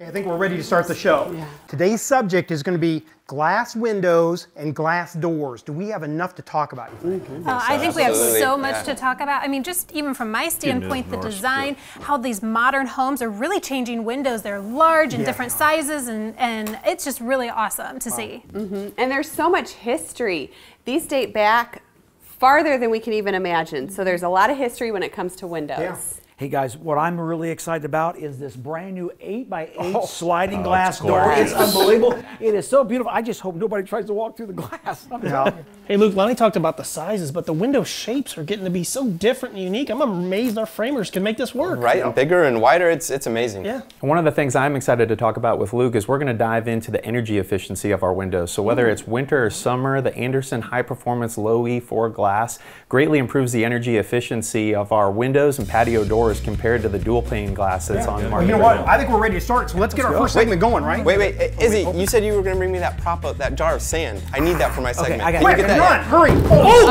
I think we're ready to start the show. Yeah. Today's subject is going to be glass windows and glass doors. Do we have enough to talk about? I think we have so much to talk about. I mean, just even from my standpoint, the design, how these modern homes are really changing windows. They're large and different sizes, and it's just really awesome to see. And there's so much history. These date back farther than we can even imagine. So there's a lot of history when it comes to windows. Hey guys, what I'm really excited about is this brand new 8x8 sliding glass door. It's unbelievable. It is so beautiful. I just hope nobody tries to walk through the glass. Hey Luke, Lonnie talked about the sizes, but the window shapes are getting to be so different and unique. I'm amazed our framers can make this work. Right, and bigger and wider, it's amazing. Yeah. And one of the things I'm excited to talk about with Luke is we're going to dive into the energy efficiency of our windows. So whether it's winter or summer, the Andersen High Performance Low E4 glass greatly improves the energy efficiency of our windows and patio doors compared to the dual pane glass that's on the market. You know what? I think we're ready to start, so let's get our first segment going, right? Wait, Izzy, you said you were going to bring me that prop up, that jar of sand. I need that for my segment. Okay, I got it. Hurry! Oh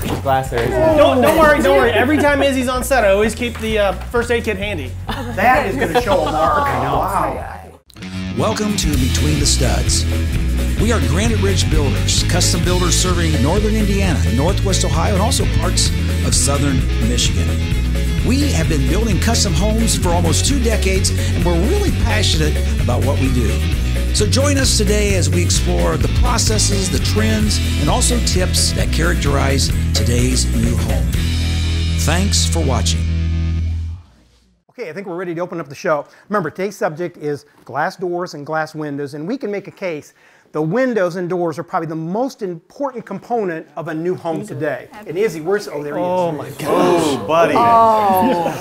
my gosh! Glass there, Izzy. Don't worry. Every time Izzy's on set, I always keep the first aid kit handy. That is going to show a mark. Wow. Welcome to Between the Studs. We are Granite Ridge Builders, custom builders serving northern Indiana, northwest Ohio, and also parts of southern Michigan. We have been building custom homes for almost 2 decades, and we're really passionate about what we do. So join us today as we explore the processes, the trends, and also tips that characterize today's new home. Thanks for watching. Okay, I think we're ready to open up the show. Remember, today's subject is glass doors and glass windows, and we can make a case. The windows and doors are probably the most important component of a new home today. And Izzy, where's... Oh, there he is. Oh, my gosh. Oh, buddy. Oh.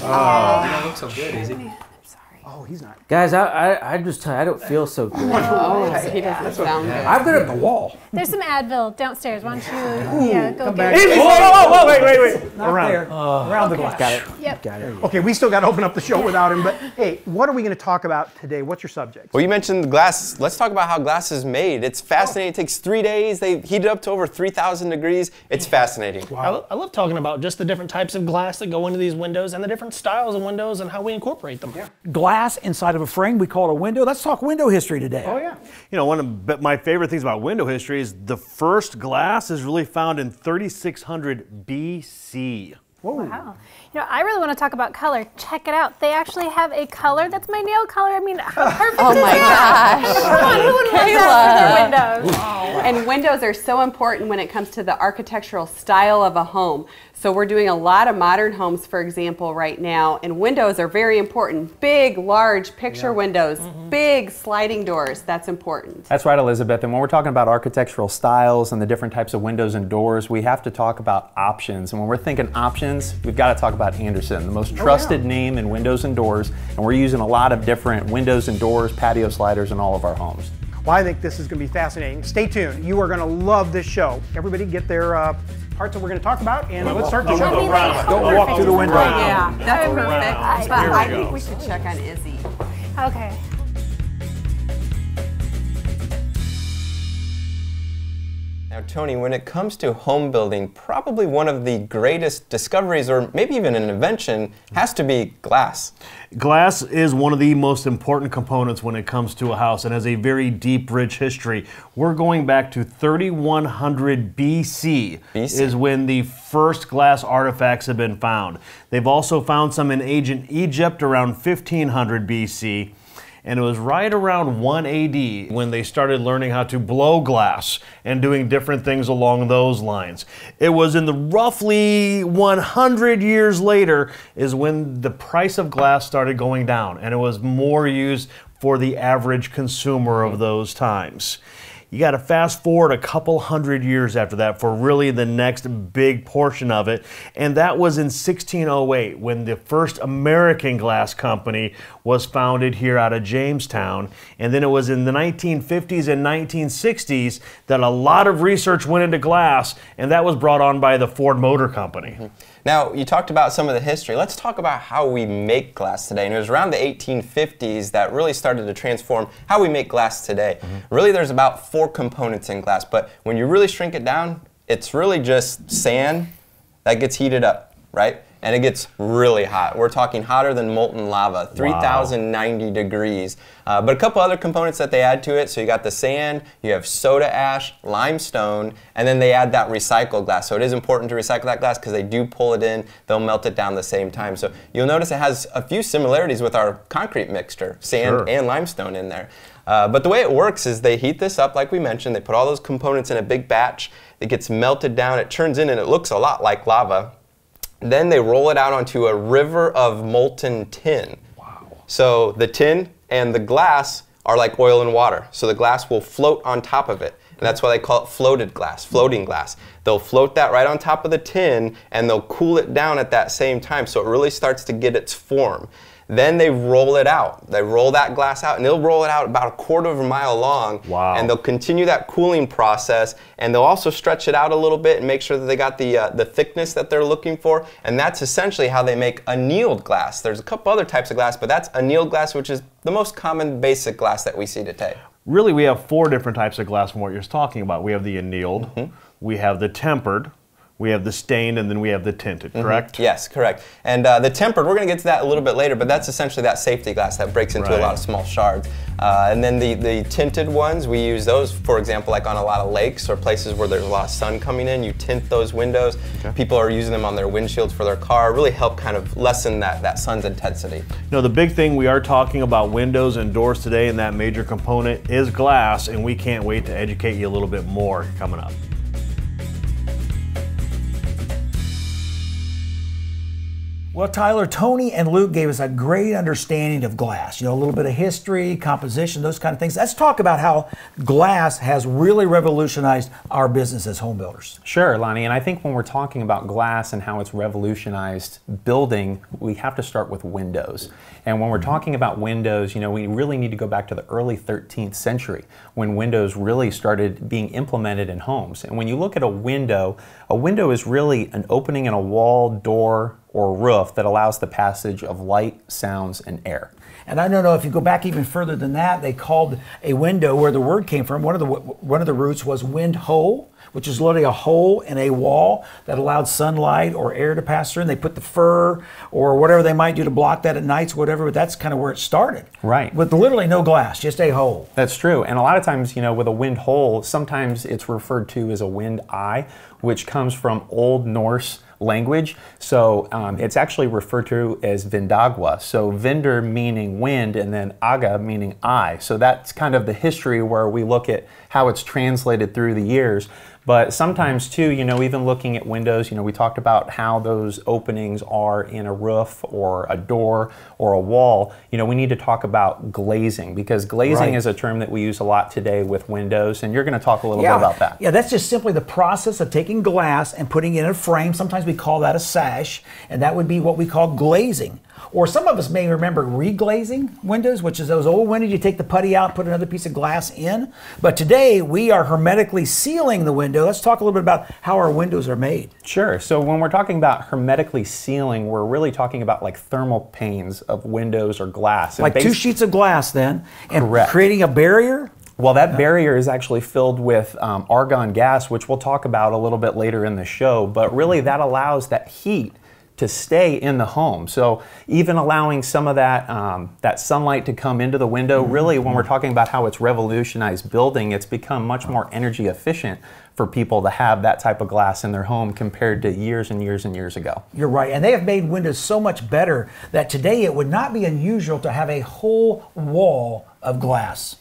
That looks so good, Izzy. I'm sorry. Oh, he's not. Guys, I just tell you, I don't feel so good. Oh, he doesn't sound good. I've been at the wall. There's some Advil downstairs. Why don't you go get it? Whoa, wait. Around the glass. Got it. Got it. Okay, we still got to open up the show without him, but hey, what are we going to talk about today? What's your subject? Well, you mentioned glass. Let's talk about how glass is made. It's fascinating. It takes 3 days. They heat it up to over 3,000 degrees. It's fascinating. Wow. I love talking about just the different types of glass that go into these windows and the different styles of windows and how we incorporate them. Yeah. Glass inside of a frame, we call it a window. Let's talk window history today. Oh, yeah. You know, one of my favorite things about window history is the first glass is really found in 3600 BC. Whoa. Wow. You know, I really want to talk about color. Check it out. They actually have a color that's my nail color. I mean, how perfect is that? Oh my gosh. Come on, who would want that for their windows? Wow. And windows are so important when it comes to the architectural style of a home. So we're doing a lot of modern homes, for example, right now, and windows are very important. Big, large picture windows, big sliding doors, that's important. That's right, Elizabeth. And when we're talking about architectural styles and the different types of windows and doors, we have to talk about options. And when we're thinking options, we've got to talk about Andersen, the most trusted name in windows and doors. And we're using a lot of different windows and doors, patio sliders in all of our homes. Well, I think this is going to be fascinating. Stay tuned. You are going to love this show. Everybody get their parts that we're going to talk about, and let's start the show. Don't walk through the window. Yeah, that's perfect. But I think we should check on Izzy. Okay. Now, Tony, when it comes to home building, probably one of the greatest discoveries, or maybe even an invention, has to be glass. Glass is one of the most important components when it comes to a house and has a very deep, rich history. We're going back to 3100 BC, is when the first glass artifacts have been found. They've also found some in ancient Egypt around 1500 BC. And it was right around 1 AD when they started learning how to blow glass and doing different things along those lines. It was in the roughly 100 years later is when the price of glass started going down, and it was more used for the average consumer of those times. You got to fast forward a couple hundred years after that for really the next big portion of it. And that was in 1608 when the first American glass company was founded here out of Jamestown. And then it was in the 1950s and 1960s that a lot of research went into glass, and that was brought on by the Ford Motor Company. Now, you talked about some of the history. Let's talk about how we make glass today. And it was around the 1850s that really started to transform how we make glass today. Really, there's about 4 components in glass, but when you really shrink it down, it's really just sand that gets heated up, right? and it gets really hot. We're talking hotter than molten lava, 3,090 degrees. But a couple other components that they add to it, so you got the sand, you have soda ash, limestone, and then they add that recycled glass. So it is important to recycle that glass because they do pull it in, they'll melt it down the same time. So you'll notice it has a few similarities with our concrete mixture, sand and limestone in there. But the way it works is they heat this up like we mentioned, they put all those components in a big batch, it gets melted down, it turns in and it looks a lot like lava. Then they roll it out onto a river of molten tin. Wow. So the tin and the glass are like oil and water. So the glass will float on top of it. And that's why they call it floated glass, floating glass. They'll float that right on top of the tin and they'll cool it down at that same time. So it really starts to get its form. Then they roll it out. They roll that glass out and they'll roll it out about 1/4 mile long. Wow. And they'll continue that cooling process and they'll also stretch it out a little bit and make sure that they got the thickness that they're looking for. And that's essentially how they make annealed glass. There's a couple other types of glass, but that's annealed glass, which is the most common basic glass that we see today. Really, we have 4 different types of glass from what you're talking about. We have the annealed, we have the tempered, we have the stained, and then we have the tinted, correct? Yes, correct. And the tempered, we're going to get to that a little bit later, but that's essentially that safety glass that breaks into a lot of small shards. And then the tinted ones, we use those, for example, like on a lot of lakes or places where there's a lot of sun coming in, you tint those windows. Okay. People are using them on their windshields for their car, really help kind of lessen that sun's intensity. No, the big thing we are talking about windows and doors today, and that major component is glass, and we can't wait to educate you a little bit more coming up. Well, Tyler, Tony and Luke gave us a great understanding of glass, you know, a little bit of history, composition, those kind of things. Let's talk about how glass has really revolutionized our business as home builders. Sure, Lonnie, and I think when we're talking about glass and how it's revolutionized building, we have to start with windows. And when we're talking about windows, you know, we really need to go back to the early 13th century when windows really started being implemented in homes. And when you look at a window is really an opening in a wall, door, or roof that allows the passage of light, sounds, and air. And I don't know if you go back even further than that, they called a window where the word came from. One of the roots was wind hole, which is literally a hole in a wall that allowed sunlight or air to pass through. And they put the fur or whatever they might do to block that at nights, whatever. But that's kind of where it started. Right. With literally no glass, just a hole. That's true. And a lot of times, you know, with a wind hole, sometimes it's referred to as a wind eye, which comes from Old Norse language. So it's actually referred to as vindagwa. So vinder meaning wind and then aga meaning eye. So that's kind of the history where we look at how it's translated through the years. But sometimes too, you know, even looking at windows, you know, we talked about how those openings are in a roof or a door or a wall. You know, we need to talk about glazing because glazing is a term that we use a lot today with windows, and you're going to talk a little bit about that. Yeah, that's just simply the process of taking glass and putting it in a frame. Sometimes we call that a sash, and that would be what we call glazing. Or some of us may remember reglazing windows, which is those old windows, you take the putty out, put another piece of glass in. But today, we are hermetically sealing the window. Let's talk a little bit about how our windows are made. Sure, so when we're talking about hermetically sealing, we're really talking about like thermal panes of windows or glass. Like 2 sheets of glass then, and creating a barrier. Well, that barrier is actually filled with argon gas, which we'll talk about a little bit later in the show, but really that allows that heat to stay in the home. So even allowing some of that sunlight to come into the window, really when we're talking about how it's revolutionized building, it's become much more energy efficient for people to have that type of glass in their home compared to years and years and years ago. You're right, and they have made windows so much better that today it would not be unusual to have a whole wall of glass.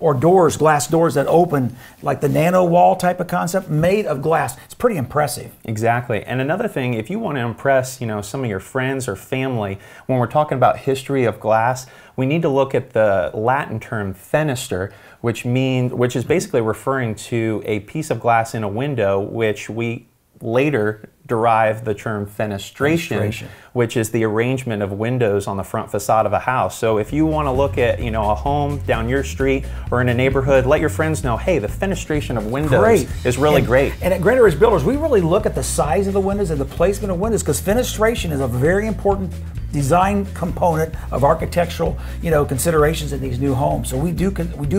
Or doors, glass doors that open, like the nano wall type of concept, made of glass. It's pretty impressive. Exactly. And another thing, if you want to impress, you know, some of your friends or family, when we're talking about history of glass, we need to look at the Latin term fenestra, which is basically referring to a piece of glass in a window, which we later derive the term fenestration, which is the arrangement of windows on the front facade of a house. So if you want to look at, you know, a home down your street or in a neighborhood, let your friends know, hey, the fenestration of windows is really great. And at Granite Ridge Builders, we really look at the size of the windows and the placement of windows because fenestration is a very important design component of architectural, you know, considerations in these new homes. So we do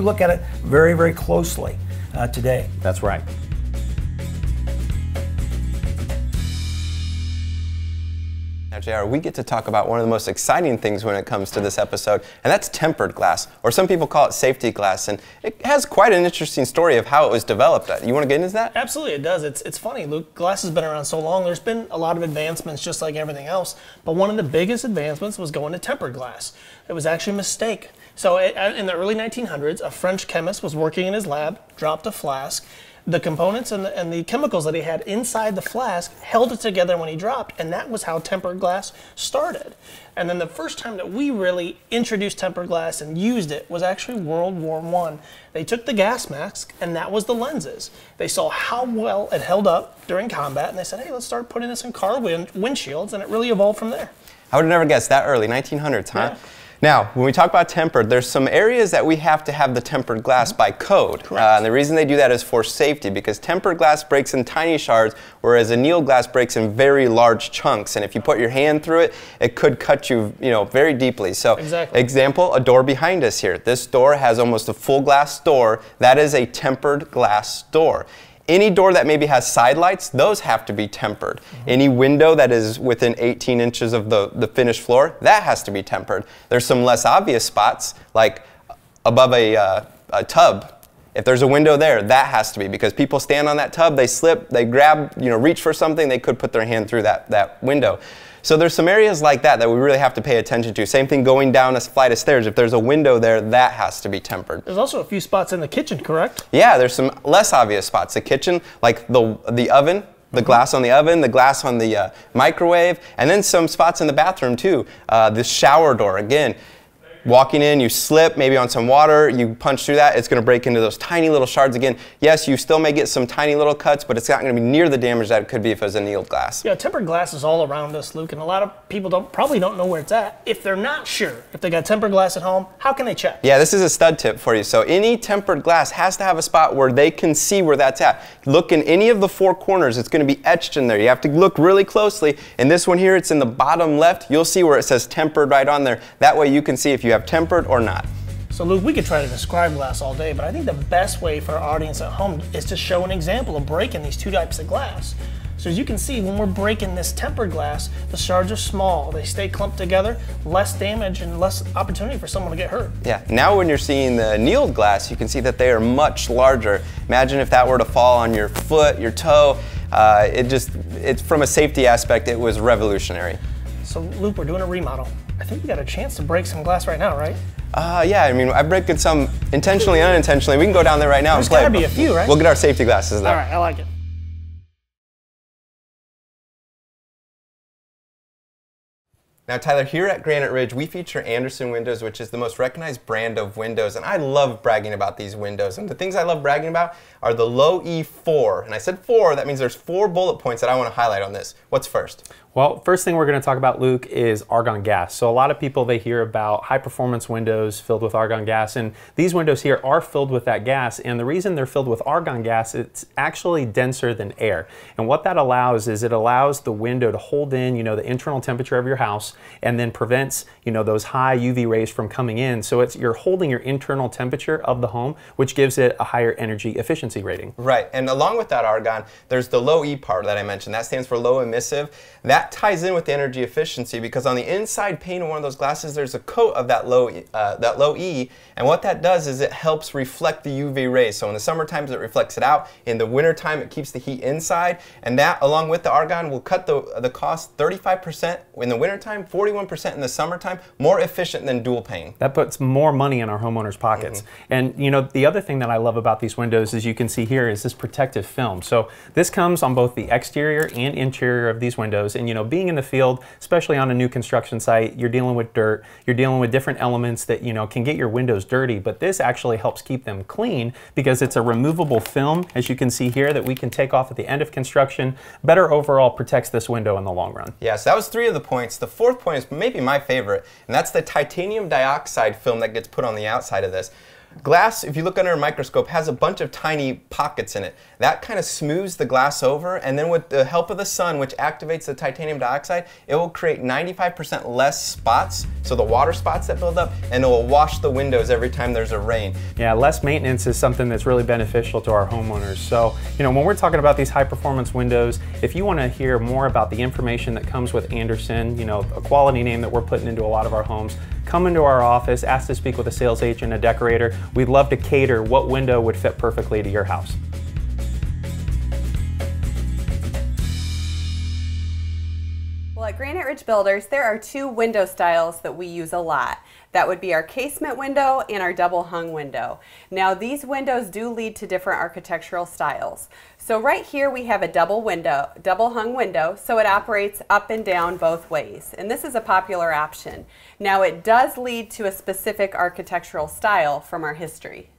look at it very, very closely today. That's right. Now, JR, we get to talk about one of the most exciting things when it comes to this episode, and that's tempered glass, or some people call it safety glass, and it has quite an interesting story of how it was developed. You want to get into that? Absolutely, it does. It's funny, Luke. Glass has been around so long, there's been a lot of advancements just like everything else, but one of the biggest advancements was going to tempered glass. It was actually a mistake. So in the early 1900s, a French chemist was working in his lab, dropped a flask. The components and the chemicals that he had inside the flask held it together when he dropped, and that was how tempered glass started. And then the first time that we really introduced tempered glass and used it was actually World War I. They took the gas mask, and that was the lenses. They saw how well it held up during combat, and they said, hey, let's start putting this in car windshields, and it really evolved from there. I would have never guessed that early, 1900s, huh? Yeah. Now, when we talk about tempered, there's some areas that we have to have the tempered glass by code. And the reason they do that is for safety, because tempered glass breaks in tiny shards, whereas annealed glass breaks in very large chunks. And if you put your hand through it, it could cut you, very deeply. So, example, a door behind us here. This door has almost a full glass door. That is a tempered glass door. Any door that maybe has side lights, those have to be tempered. Any window that is within 18 inches of the finished floor, that has to be tempered. There's some less obvious spots, like above a tub. If there's a window there, that has to be, because people stand on that tub, they slip, they grab, reach for something, they could put their hand through that window. So there's some areas like that we really have to pay attention to. Same thing going down a flight of stairs. If there's a window there, that has to be tempered. There's also a few spots in the kitchen, correct? Yeah, there's some less obvious spots. The kitchen, like the oven, the glass on the oven, the glass on the microwave, and then some spots in the bathroom too. The shower door, again. Walking in, you slip maybe on some water, you punch through that, it's going to break into those tiny little shards again. Yes, you still may get some tiny little cuts, but it's not going to be near the damage that it could be if it was annealed glass. Yeah, tempered glass is all around us, Luke, and a lot of people probably don't know where it's at. If they're not sure, if they got tempered glass at home, how can they check? Yeah, this is a stud tip for you. So any tempered glass has to have a spot where they can see where that's at. Look in any of the four corners, it's going to be etched in there. You have to look really closely. And this one here, it's in the bottom left. You'll see where it says tempered right on there. That way you can see if you have tempered or not. So Luke, we could try to describe glass all day, but I think the best way for our audience at home is to show an example of breaking these two types of glass. So as you can see, when we're breaking this tempered glass, the shards are small, they stay clumped together, less damage and less opportunity for someone to get hurt. Yeah, now when you're seeing the annealed glass, you can see that they are much larger. Imagine if that were to fall on your foot, your toe. It's from a safety aspect, it was revolutionary. So Luke, we're doing a remodel. I think we got a chance to break some glass right now, right? Yeah, I mean, I'm breaking some intentionally and unintentionally. We can go down there right now and play. There's gotta be a few, right? We'll get our safety glasses there. All right, I like it. Now, Tyler, here at Granite Ridge, we feature Andersen windows, which is the most recognized brand of windows, and I love bragging about these windows. And the things I love bragging about are the low E4, and I said four, that means there's four bullet points that I want to highlight on this. What's first? Well, first thing we're going to talk about, Luke, is argon gas. So a lot of people, they hear about high-performance windows filled with argon gas, and these windows here are filled with that gas, and the reason they're filled with argon gas, it's actually denser than air. And what that allows is it allows the window to hold in, the internal temperature of your house, and then prevents those high UV rays from coming in. So you're holding your internal temperature of the home, which gives it a higher energy efficiency rating. Right, and along with that argon, there's the low E part that I mentioned. That stands for low emissive. That ties in with the energy efficiency because on the inside pane of one of those glasses, there's a coat of that low E, and what that does is it helps reflect the UV rays. So in the summertime, it reflects it out. In the wintertime, it keeps the heat inside, and that along with the argon will cut the cost 35% in the wintertime, 41% in the summertime, more efficient than dual pane. That puts more money in our homeowners' pockets. And the other thing that I love about these windows, as you can see here, is this protective film. So this comes on both the exterior and interior of these windows. And being in the field, especially on a new construction site, you're dealing with dirt, you're dealing with different elements that can get your windows dirty, but this actually helps keep them clean because it's a removable film, as you can see here, that we can take off at the end of construction. Better overall protects this window in the long run. Yeah, so that was three of the points. The fourth point is maybe my favorite, and that's the titanium dioxide film that gets put on the outside of this. Glass, if you look under a microscope, has a bunch of tiny pockets in it. That kind of smooths the glass over, and then with the help of the sun, which activates the titanium dioxide, it will create 95% less spots, so the water spots that build up, and it will wash the windows every time there's a rain. Yeah, less maintenance is something that's really beneficial to our homeowners. So, you know, when we're talking about these high-performance windows, if you want to hear more about the information that comes with Andersen, you know, a quality name that we're putting into a lot of our homes, come into our office, ask to speak with a sales agent, a decorator. We'd love to cater what window would fit perfectly to your house. Well, at Granite Ridge Builders, there are two window styles that we use a lot. That would be our casement window and our double hung window. Now, these windows do lead to different architectural styles. So right here we have a double hung window, so it operates up and down both ways. And this is a popular option. Now, it does lead to a specific architectural style from our history.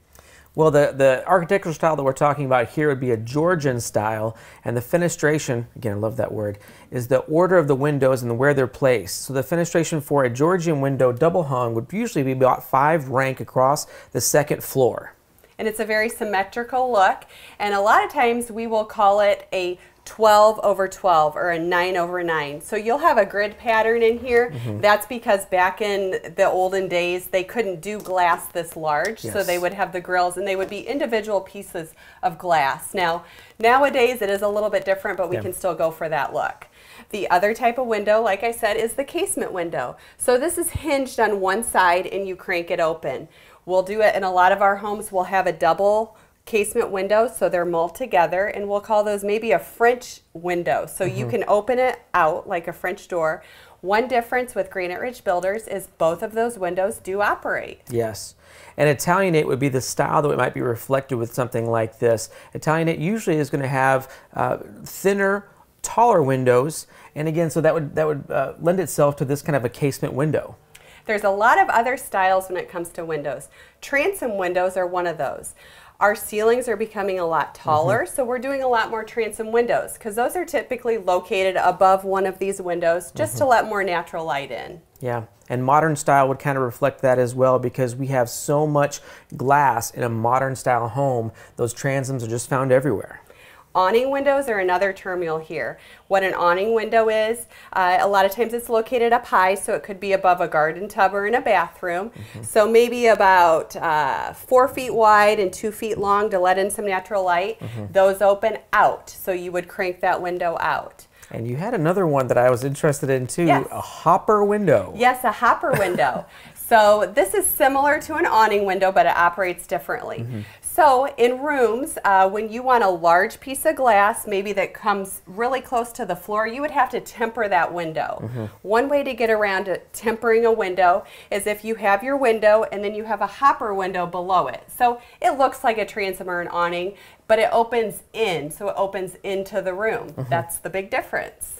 Well, the architectural style that we're talking about here would be a Georgian style, and the fenestration, again, I love that word, is the order of the windows and where they're placed. So the fenestration for a Georgian window double hung would usually be about 5 rank across the second floor. And it's a very symmetrical look, and a lot of times we will call it a 12 over 12 or a 9 over 9. So you'll have a grid pattern in here. Mm-hmm. That's because back in the olden days they couldn't do glass this large. Yes. So they would have the grills and they would be individual pieces of glass. Now, nowadays it is a little bit different, but we can still go for that look. The other type of window, like I said, is the casement window. So this is hinged on one side and you crank it open. We'll do it in a lot of our homes. We'll have a double casement windows, so they're mulled together, and we'll call those maybe a French window. So you can open it out like a French door. One difference with Granite Ridge Builders is both of those windows do operate. Yes. And Italianate would be the style that it might be reflected with something like this. Italianate usually is going to have thinner, taller windows, and again, so that would lend itself to this kind of a casement window. There's a lot of other styles when it comes to windows. Transom windows are one of those. Our ceilings are becoming a lot taller, so we're doing a lot more transom windows because those are typically located above one of these windows just to let more natural light in. Yeah, and modern style would kind of reflect that as well because we have so much glass in a modern style home. Those transoms are just found everywhere. Awning windows are another term you'll hear. What an awning window is, a lot of times it's located up high, so it could be above a garden tub or in a bathroom. So maybe about 4 feet wide and 2 feet long to let in some natural light. Those open out, so you would crank that window out. And you had another one that I was interested in too, a hopper window. Yes, a hopper window. So this is similar to an awning window, but it operates differently. So in rooms, when you want a large piece of glass, maybe that comes really close to the floor, you would have to temper that window. One way to get around to tempering a window is if you have your window and then you have a hopper window below it. So it looks like a transom or an awning, but it opens in, so it opens into the room. That's the big difference.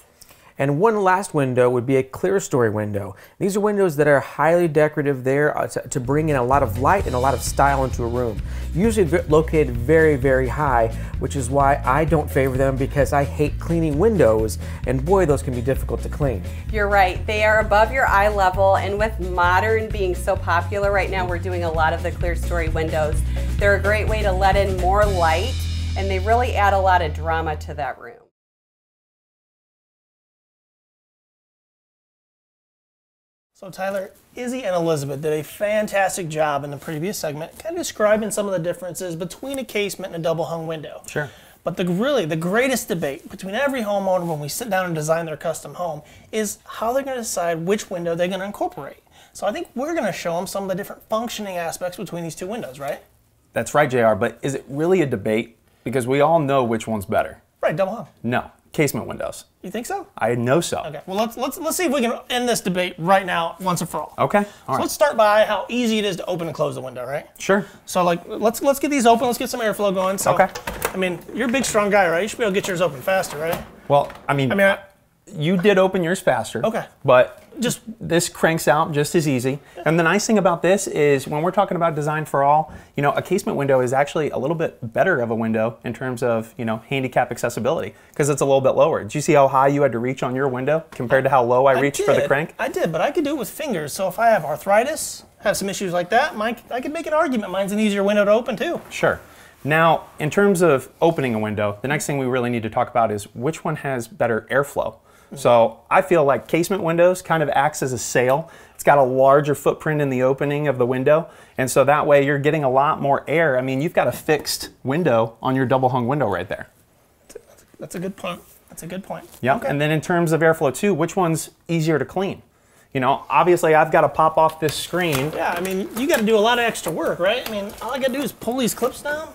And one last window would be a clear story window. These are windows that are highly decorative there to bring in a lot of light and a lot of style into a room. Usually located very, very high, which is why I don't favor them because I hate cleaning windows, and boy, those can be difficult to clean. You're right, they are above your eye level, and with modern being so popular right now, we're doing a lot of the clear story windows. They're a great way to let in more light, and they really add a lot of drama to that room. So Tyler, Izzy and Elizabeth did a fantastic job in the previous segment kind of describing some of the differences between a casement and a double hung window. Sure. But really the greatest debate between every homeowner when we sit down and design their custom home is how they're going to decide which window they're going to incorporate. So I think we're going to show them some of the different functioning aspects between these two windows, right? That's right, JR, but is it really a debate? Because we all know which one's better. Right, double hung. No. Casement windows. You think so? I know so. Okay. Well, let's see if we can end this debate right now, once and for all. Okay. All right. So let's start by how easy it is to open and close the window, right? Sure. So like let's get these open. Let's get some airflow going. So, okay. I mean, you're a big, strong guy, right? You should be able to get yours open faster, right? Well, I mean, you did open yours faster. Okay. But just this cranks out just as easy. Yeah. And the nice thing about this is when we're talking about design for all, you know, a casement window is actually a little bit better of a window in terms of, you know, handicap accessibility because it's a little bit lower. Did you see how high you had to reach on your window compared to how low I reached for the crank? I did, but I could do it with fingers. So if I have arthritis, have some issues like that, Mike, I could make an argument mine's an easier window to open too. Sure. Now, in terms of opening a window, the next thing we really need to talk about is which one has better airflow. So I feel like casement windows kind of acts as a sail. It's got a larger footprint in the opening of the window, and so that way you're getting a lot more air. I mean, you've got a fixed window on your double hung window right there. That's a good point. That's a good point. Yeah, okay. And then in terms of airflow too, which one's easier to clean? You know, obviously I've got to pop off this screen. Yeah, I mean, you got to do a lot of extra work, right? I mean, all I got to do is pull these clips down,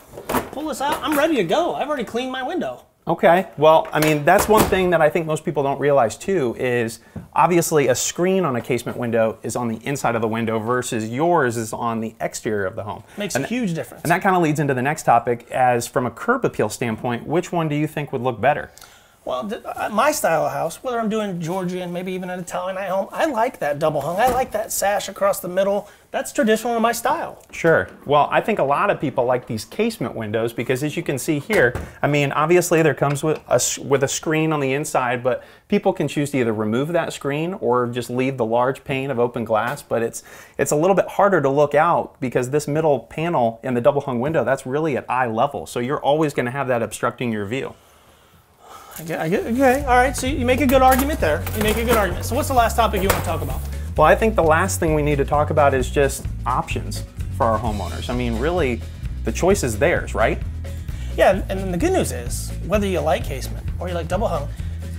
pull this out. I'm ready to go. I've already cleaned my window. Okay, well, I mean, that's one thing that I think most people don't realize too is obviously a screen on a casement window is on the inside of the window versus yours is on the exterior of the home. Makes a huge difference. And that kind of leads into the next topic as from a curb appeal standpoint, which one do you think would look better? Well, my style of house, whether I'm doing Georgian, maybe even an Italian home, I like that double hung. I like that sash across the middle. That's traditional in my style. Sure. Well, I think a lot of people like these casement windows because as you can see here, I mean, obviously there comes with a screen on the inside, but people can choose to either remove that screen or just leave the large pane of open glass, but it's a little bit harder to look out because this middle panel in the double hung window, that's really at eye level. So you're always going to have that obstructing your view. Okay, all right, so you make a good argument there. You make a good argument. So what's the last topic you want to talk about? Well, I think the last thing we need to talk about is just options for our homeowners. I mean, really, the choice is theirs, right? Yeah, and the good news is, whether you like casement or you like double hung,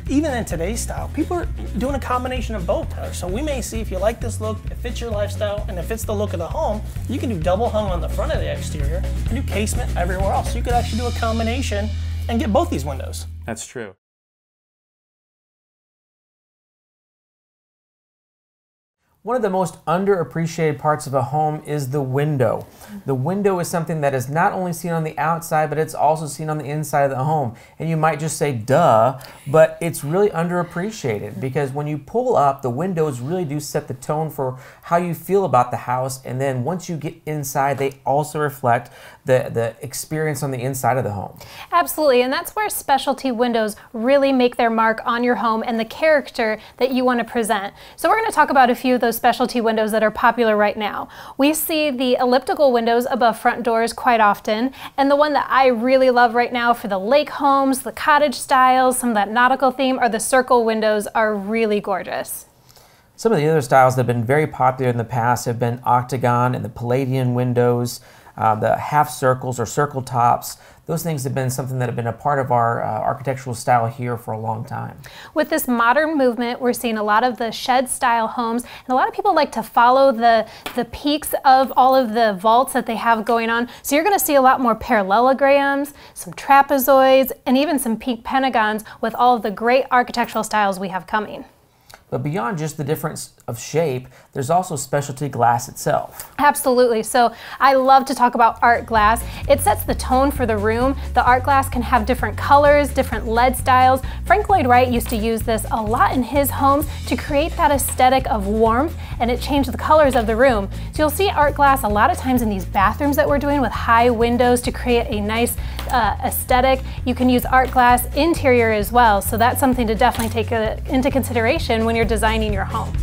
even in today's style, people are doing a combination of both, Tyler. So we may see if you like this look, it fits your lifestyle, and it fits the look of the home, you can do double hung on the front of the exterior and do casement everywhere else. You could actually do a combination and get both these windows. That's true. One of the most underappreciated parts of a home is the window. The window is something that is not only seen on the outside, but it's also seen on the inside of the home. And you might just say, duh, but it's really underappreciated because when you pull up, the windows really do set the tone for how you feel about the house. And then once you get inside, they also reflect the experience on the inside of the home. Absolutely, and that's where specialty windows really make their mark on your home and the character that you want to present. So we're going to talk about a few of those specialty windows that are popular right now. We see the elliptical windows above front doors quite often, and the one that I really love right now for the lake homes, the cottage styles, some of that nautical theme, or the circle windows are really gorgeous. Some of the other styles that have been very popular in the past have been octagon and the Palladian windows, the half circles or circle tops. Those things have been something that have been a part of our architectural style here for a long time. With this modern movement, we're seeing a lot of the shed style homes, and a lot of people like to follow the peaks of all of the vaults that they have going on. So you're gonna see a lot more parallelograms, some trapezoids, and even some peak pentagons with all of the great architectural styles we have coming. But beyond just the difference of shape, there's also specialty glass itself. Absolutely. So I love to talk about art glass. It sets the tone for the room. The art glass can have different colors, different lead styles. Frank Lloyd Wright used to use this a lot in his homes to create that aesthetic of warmth, and it changed the colors of the room. So you'll see art glass a lot of times in these bathrooms that we're doing with high windows to create a nice aesthetic. You can use art glass interior as well. So that's something to definitely take into consideration when you're designing your home.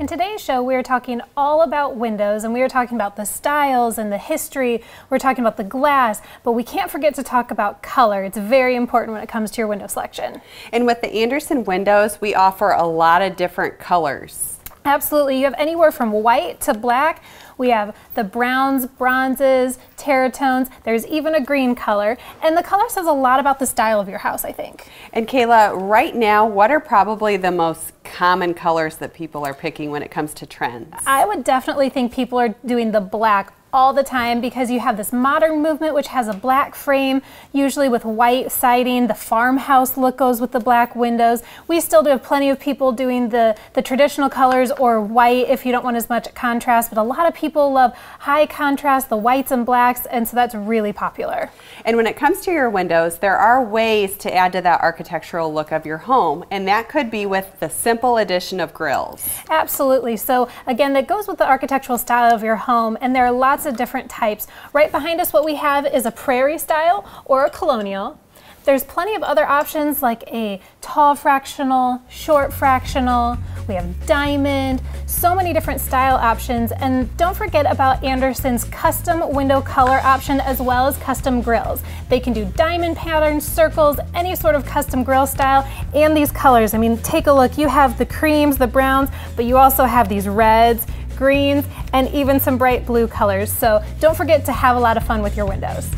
In today's show, we are talking all about windows, and we are talking about the styles and the history. We're talking about the glass, but we can't forget to talk about color. It's very important when it comes to your window selection. And with the Andersen windows, we offer a lot of different colors. Absolutely. You have anywhere from white to black. We have the browns, bronzes, terratones. There's even a green color. And the color says a lot about the style of your house, I think. And Kayla, right now, what are probably the most common colors that people are picking when it comes to trends? I would definitely think people are doing the black all the time because you have this modern movement which has a black frame, usually with white siding. The farmhouse look goes with the black windows. We still do have plenty of people doing the traditional colors or white if you don't want as much contrast, but a lot of people love high contrast, the whites and blacks, and so that's really popular. And when it comes to your windows, there are ways to add to that architectural look of your home, and that could be with the simple addition of grills. Absolutely. So again, that goes with the architectural style of your home, and there are lots of different types. Right behind us, what we have is a prairie style or a colonial. There's plenty of other options like a tall fractional, short fractional, we have diamond, so many different style options. And don't forget about Andersen's custom window color option as well as custom grills. They can do diamond patterns, circles, any sort of custom grill style, and these colors. I mean, take a look, you have the creams, the browns, but you also have these reds, greens, and even some bright blue colors. So don't forget to have a lot of fun with your windows.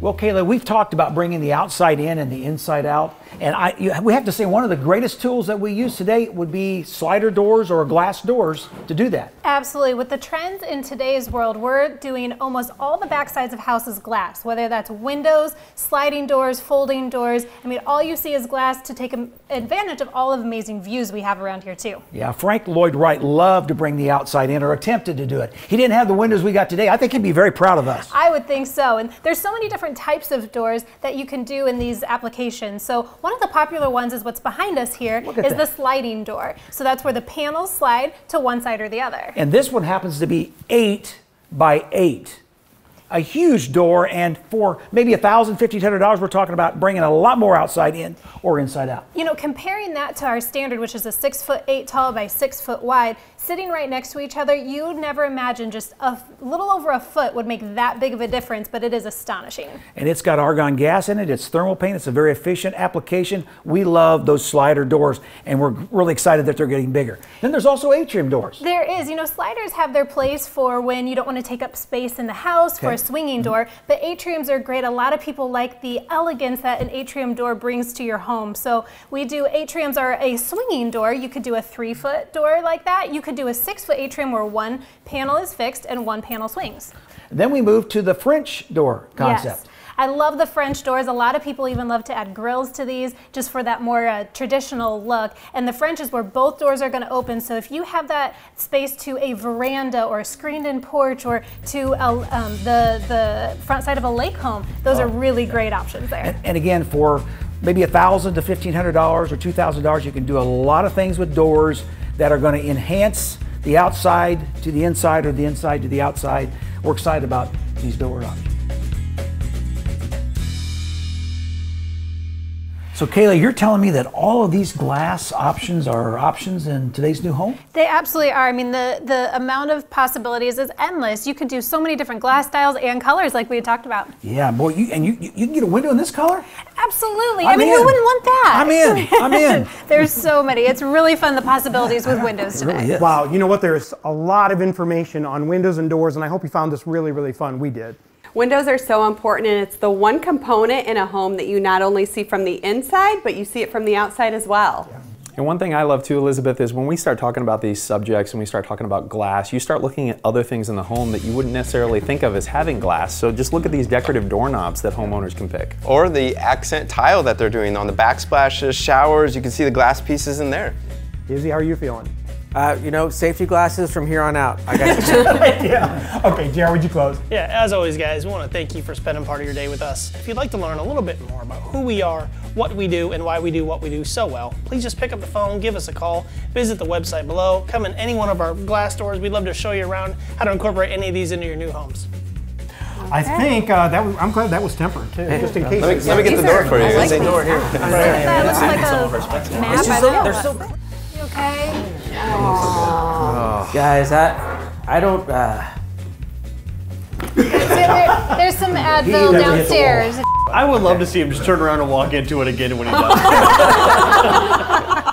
Well, Kayla, we've talked about bringing the outside in and the inside out, and we have to say one of the greatest tools that we use today would be slider doors or glass doors to do that. Absolutely. With the trends in today's world, we're doing almost all the backsides of houses glass, whether that's windows, sliding doors, folding doors. I mean, all you see is glass to take advantage of all of the amazing views we have around here too. Yeah, Frank Lloyd Wright loved to bring the outside in, or attempted to do it. He didn't have the windows we got today. I think he'd be very proud of us. I would think so. And there's so many different types of doors that you can do in these applications. So one of the popular ones is what's behind us here, is the sliding door. So that's where the panels slide to one side or the other. And this one happens to be 8 by 8. A huge door, and for maybe $1,000, $1,500, we're talking about bringing a lot more outside in or inside out. You know, comparing that to our standard, which is a 6'8" tall by 6' wide, sitting right next to each other, you'd never imagine just a little over a foot would make that big of a difference, but it is astonishing. And it's got argon gas in it, it's thermal paint, it's a very efficient application. We love those slider doors, and we're really excited that they're getting bigger. Then there's also atrium doors. There is, you know, sliders have their place for when you don't want to take up space in the house, for a swinging door, but atriums are great. A lot of people like the elegance that an atrium door brings to your home. So we do, atriums are a swinging door. You could do a 3-foot door like that. You could do a 6-foot atrium where one panel is fixed and one panel swings. Then we move to the French door concept. Yes. I love the French doors. A lot of people even love to add grills to these just for that more traditional look. And the French is where both doors are going to open. So if you have that space to a veranda or a screened-in porch or to the front side of a lake home, those are really great options there. And again, for maybe $1,000 to $1,500 or $2,000, you can do a lot of things with doors that are going to enhance the outside to the inside or the inside to the outside. We're excited about these door options. So Kayla, you're telling me that all of these glass options are options in today's new home? They absolutely are. I mean, the amount of possibilities is endless. You could do so many different glass styles and colors like we had talked about. Yeah, boy, you can get a window in this color? Absolutely. I mean, who wouldn't want that? I'm in. There's so many. It's really fun, the possibilities with windows today. It really is. Wow, you know what? There's a lot of information on windows and doors, and I hope you found this really, really fun. We did. Windows are so important, and it's the one component in a home that you not only see from the inside, but you see it from the outside as well. Yeah. And one thing I love too, Elizabeth, is when we start talking about these subjects and we start talking about glass, you start looking at other things in the home that you wouldn't necessarily think of as having glass. So just look at these decorative doorknobs that homeowners can pick. Or the accent tile that they're doing on the backsplashes, showers, you can see the glass pieces in there. Izzy, how are you feeling? You know, safety glasses from here on out. I got you. Yeah. Okay, JR, would you close? Yeah, as always, guys, we want to thank you for spending part of your day with us. If you'd like to learn a little bit more about who we are, what we do, and why we do what we do so well, please just pick up the phone, give us a call, visit the website below, come in any one of our glass doors. We'd love to show you around how to incorporate any of these into your new homes. Okay. I think I'm glad that was tempered too, just in case. Let me get the door for you. It's a door here. They're so okay. Oh. Guys, I don't. There's some Advil downstairs. I would love to see him just turn around and walk into it again when he does.